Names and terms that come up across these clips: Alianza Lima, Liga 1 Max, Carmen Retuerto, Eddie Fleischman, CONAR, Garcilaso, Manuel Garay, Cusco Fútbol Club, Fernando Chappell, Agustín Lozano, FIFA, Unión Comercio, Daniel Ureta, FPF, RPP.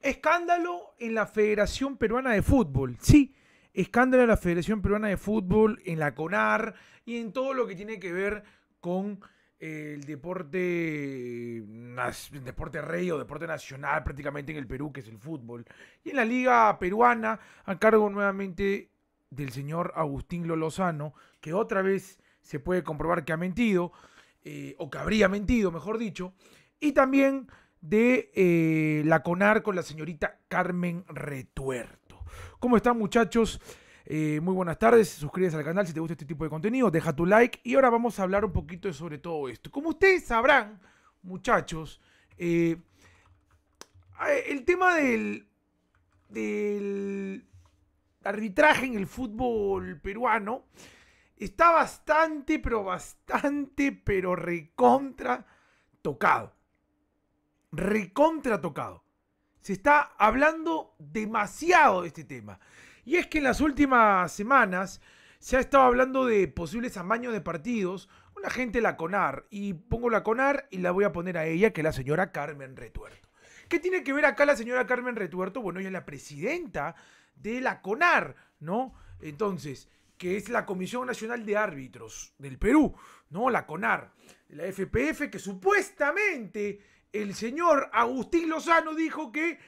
Escándalo en la Federación Peruana de Fútbol, sí. Escándalo en la Federación Peruana de Fútbol, en la CONAR y en todo lo que tiene que ver con el deporte rey o deporte nacional prácticamente en el Perú, que es el fútbol. Y en la Liga Peruana, a cargo nuevamente del señor Agustín Lozano, que otra vez se puede comprobar que ha mentido, o que habría mentido, mejor dicho, y también de la CONAR con la señorita Carmen Retuerto. ¿Cómo están, muchachos? Muy buenas tardes, suscríbete al canal si te gusta este tipo de contenido, deja tu like y ahora vamos a hablar un poquito sobre todo esto. Como ustedes sabrán, muchachos, el tema del arbitraje en el fútbol peruano está bastante, pero recontra tocado. Recontra tocado. Se está hablando demasiado de este tema. Y es que en las últimas semanas se ha estado hablando de posibles amaños de partidos con la gente de la CONAR. Y pongo la CONAR y la voy a poner a ella, que es la señora Carmen Retuerto. ¿Qué tiene que ver acá la señora Carmen Retuerto? Bueno, ella es la presidenta de la CONAR, ¿no? Entonces, que es la Comisión Nacional de Árbitros del Perú, ¿no? La CONAR, la FPF, que supuestamente el señor Agustín Lozano dijo que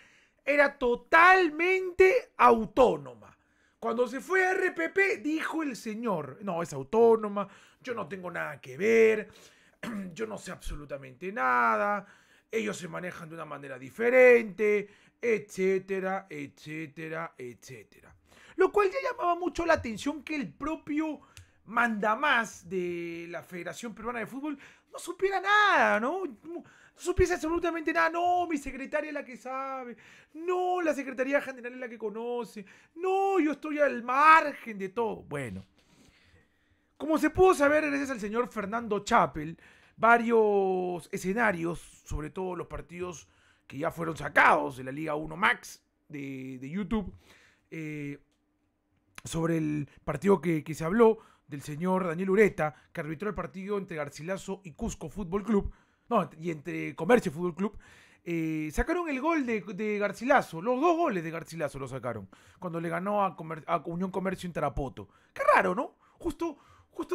era totalmente autónoma. Cuando se fue a RPP, dijo el señor, no, es autónoma, yo no tengo nada que ver, yo no sé absolutamente nada, ellos se manejan de una manera diferente, etcétera, etcétera, etcétera. Lo cual ya llamaba mucho la atención que el propio mandamás de la Federación Peruana de Fútbol no supiera nada, ¿no? No supiese absolutamente nada. No, mi secretaria es la que sabe. No, la Secretaría General es la que conoce. No, yo estoy al margen de todo. Bueno, como se pudo saber gracias al señor Fernando Chappell, varios escenarios, sobre todo los partidos que ya fueron sacados de la Liga 1 Max de YouTube, sobre el partido que se habló del señor Daniel Ureta, que arbitró el partido entre Garcilaso y Cusco Fútbol Club, no, y entre Comercio Fútbol Club, sacaron el gol de Garcilaso, los dos goles de Garcilaso los sacaron, cuando le ganó a Unión Comercio en Tarapoto. Qué raro, ¿no? Justo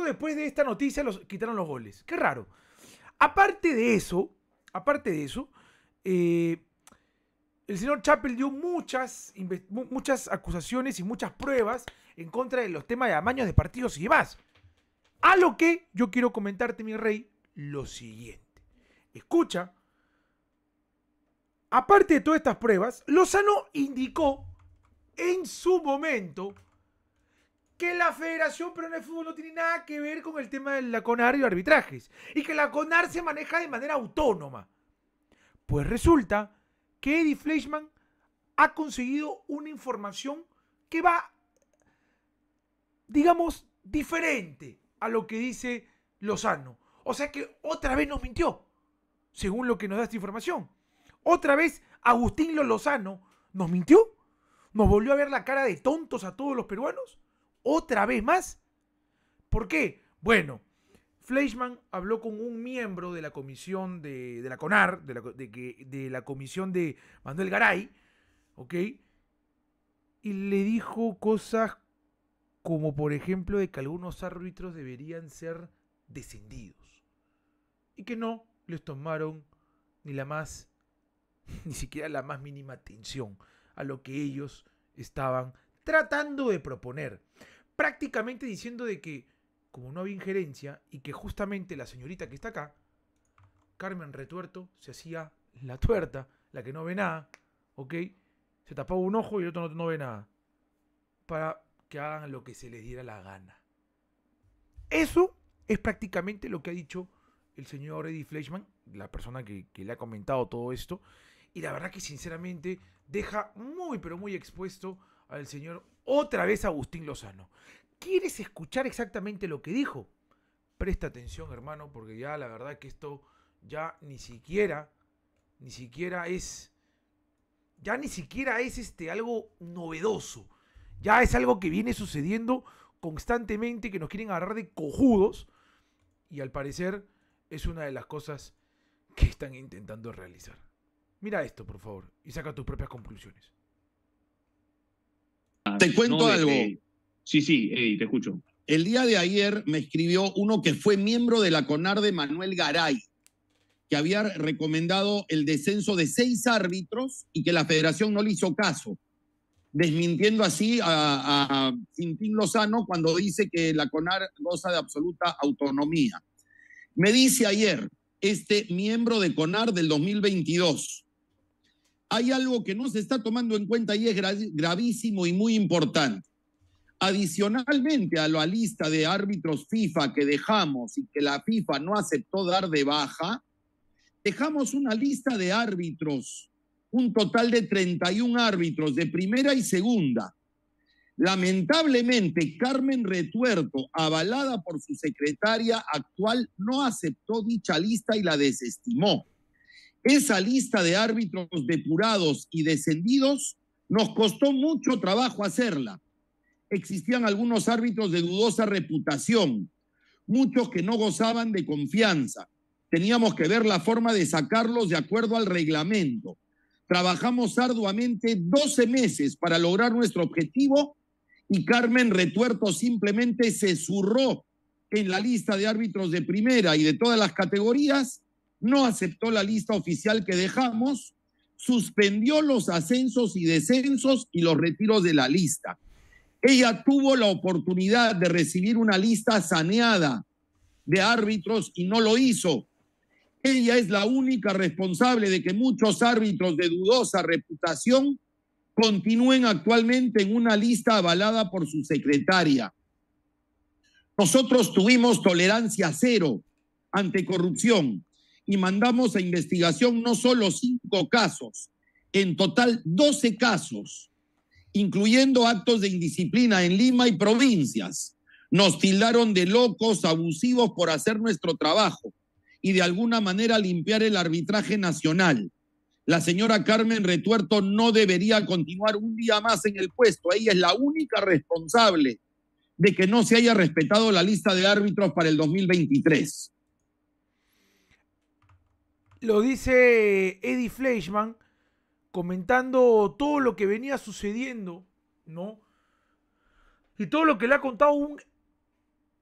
después de esta noticia los quitaron los goles. Qué raro. Aparte de eso, el señor Chappell dio muchas acusaciones y muchas pruebas en contra de los temas de amaños de partidos y demás. A lo que yo quiero comentarte, mi rey, lo siguiente. Escucha. Aparte de todas estas pruebas, Lozano indicó en su momento que la Federación Peruana de Fútbol no tiene nada que ver con el tema de la CONAR y los arbitrajes. Y que la CONAR se maneja de manera autónoma. Pues resulta que Eddie Fleischman ha conseguido una información que va, digamos, diferente a lo que dice Lozano. O sea que otra vez nos mintió, según lo que nos da esta información. Otra vez Agustín Lozano nos mintió, nos volvió a ver la cara de tontos a todos los peruanos. Otra vez más. ¿Por qué? Bueno, Fleischman habló con un miembro de la comisión de la CONAR, de la comisión de Manuel Garay, ¿ok? Y le dijo cosas como, por ejemplo, de que algunos árbitros deberían ser descendidos. Y que no les tomaron ni siquiera la más mínima atención a lo que ellos estaban tratando de proponer. Prácticamente diciendo de que como no había injerencia y que justamente la señorita que está acá, Carmen Retuerto, se hacía la tuerta, la que no ve nada, ¿ok? Se tapaba un ojo y el otro no ve nada, para que hagan lo que se les diera la gana. Eso es prácticamente lo que ha dicho el señor Eddie Fleischman, la persona que le ha comentado todo esto, y la verdad que sinceramente deja muy pero muy expuesto al señor, otra vez, Agustín Lozano. ¿Quieres escuchar exactamente lo que dijo? Presta atención, hermano, porque ya la verdad que esto ya ni siquiera es algo novedoso. Ya es algo que viene sucediendo constantemente, que nos quieren agarrar de cojudos y al parecer es una de las cosas que están intentando realizar. Mira esto, por favor, y saca tus propias conclusiones. Te cuento algo. Sí, sí, Eddie, te escucho. El día de ayer me escribió uno que fue miembro de la CONAR de Manuel Garay, que había recomendado el descenso de 6 árbitros y que la federación no le hizo caso, desmintiendo así a Agustín Lozano cuando dice que la CONAR goza de absoluta autonomía. Me dice ayer este miembro de CONAR del 2022, hay algo que no se está tomando en cuenta y es gravísimo y muy importante. Adicionalmente a la lista de árbitros FIFA que dejamos y que la FIFA no aceptó dar de baja, dejamos una lista de árbitros, un total de 31 árbitros de primera y segunda. Lamentablemente, Carmen Retuerto, avalada por su secretaria actual, no aceptó dicha lista y la desestimó. Esa lista de árbitros depurados y descendidos nos costó mucho trabajo hacerla. Existían algunos árbitros de dudosa reputación, muchos que no gozaban de confianza. Teníamos que ver la forma de sacarlos de acuerdo al reglamento. Trabajamos arduamente 12 meses para lograr nuestro objetivo y Carmen Retuerto simplemente se zurró en la lista de árbitros de primera y de todas las categorías, no aceptó la lista oficial que dejamos, suspendió los ascensos y descensos y los retiros de la lista. Ella tuvo la oportunidad de recibir una lista saneada de árbitros y no lo hizo. Ella es la única responsable de que muchos árbitros de dudosa reputación continúen actualmente en una lista avalada por su secretaria. Nosotros tuvimos tolerancia cero ante corrupción y mandamos a investigación no solo 5 casos, en total 12 casos, incluyendo actos de indisciplina en Lima y provincias. Nos tildaron de locos, abusivos por hacer nuestro trabajo y de alguna manera limpiar el arbitraje nacional. La señora Carmen Retuerto no debería continuar un día más en el puesto. Ella es la única responsable de que no se haya respetado la lista de árbitros para el 2023. Lo dice Eddie Fleischman, comentando todo lo que venía sucediendo, ¿no? Y todo lo que le ha contado un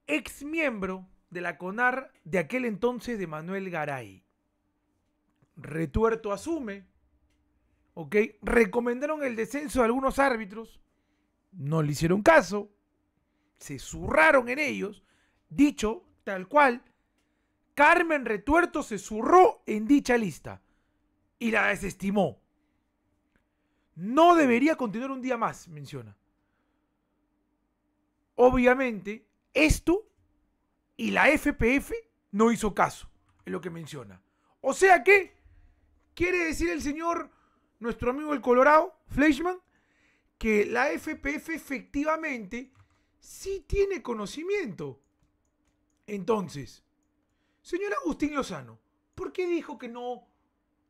ex miembro de la CONAR de aquel entonces, de Manuel Garay. Retuerto asume, ¿ok? Recomendaron el descenso de algunos árbitros, no le hicieron caso, se zurraron en ellos, dicho tal cual, Carmen Retuerto se zurró en dicha lista y la desestimó. No debería continuar un día más, menciona. Obviamente, esto y la FPF no hizo caso en lo que menciona. O sea que, quiere decir el señor, nuestro amigo el Colorado, Fleischman, que la FPF efectivamente sí tiene conocimiento. Entonces, señor Agustín Lozano, ¿por qué dijo que no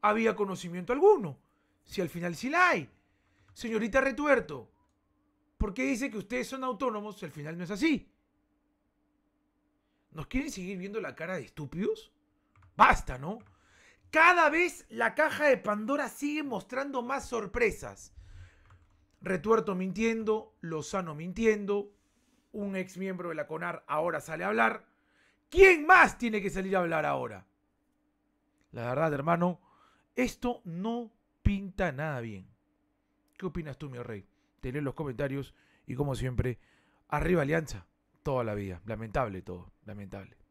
había conocimiento alguno? Si al final sí la hay. Señorita Retuerto, ¿por qué dice que ustedes son autónomos si al final no es así? ¿Nos quieren seguir viendo la cara de estúpidos? Basta, ¿no? Cada vez la caja de Pandora sigue mostrando más sorpresas. Retuerto mintiendo, Lozano mintiendo, un ex miembro de la CONAR ahora sale a hablar. ¿Quién más tiene que salir a hablar ahora? La verdad, hermano, esto no pinta nada bien. ¿Qué opinas tú, mi rey? Te leo en los comentarios y como siempre, arriba Alianza, toda la vida. Lamentable todo, lamentable.